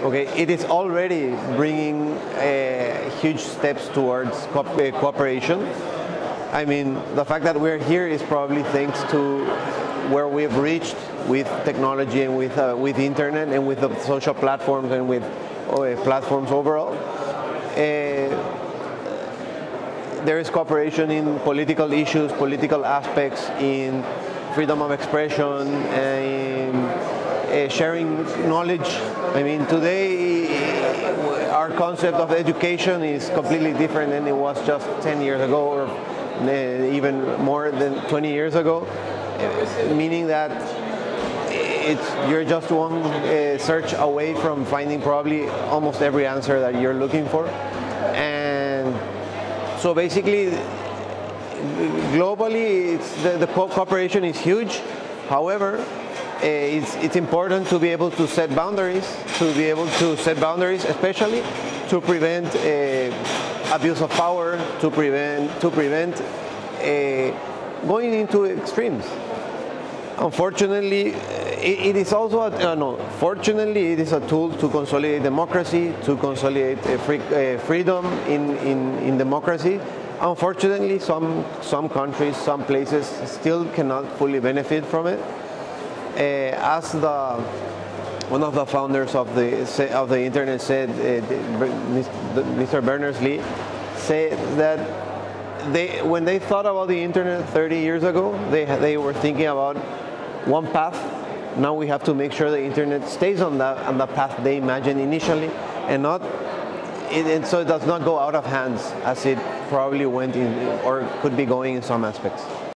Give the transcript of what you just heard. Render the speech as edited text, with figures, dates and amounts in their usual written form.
Okay, it is already bringing huge steps towards cooperation. I mean, the fact that we're here is probably thanks to where we've reached with technology and with internet and with the social platforms and with platforms overall. There is cooperation in political issues, political aspects, in freedom of expression, in sharing knowledge. I mean, today our concept of education is completely different than it was just 10 years ago or even more than 20 years ago, meaning that you're just one search away from finding probably almost every answer that you're looking for. And so basically, globally, the cooperation is huge. However, it's important to be able to set boundaries, especially to prevent abuse of power, to prevent going into extremes. Unfortunately, it is also fortunately, it is a tool to consolidate democracy, to consolidate freedom in democracy. Unfortunately, some countries, some places still cannot fully benefit from it. As one of the founders of the internet said, Mr. Berners-Lee, said that when they thought about the internet 30 years ago, they were thinking about one path. Now we have to make sure the internet stays on the path they imagined initially, and and so it does not go out of hands as it probably went in or could be going in some aspects.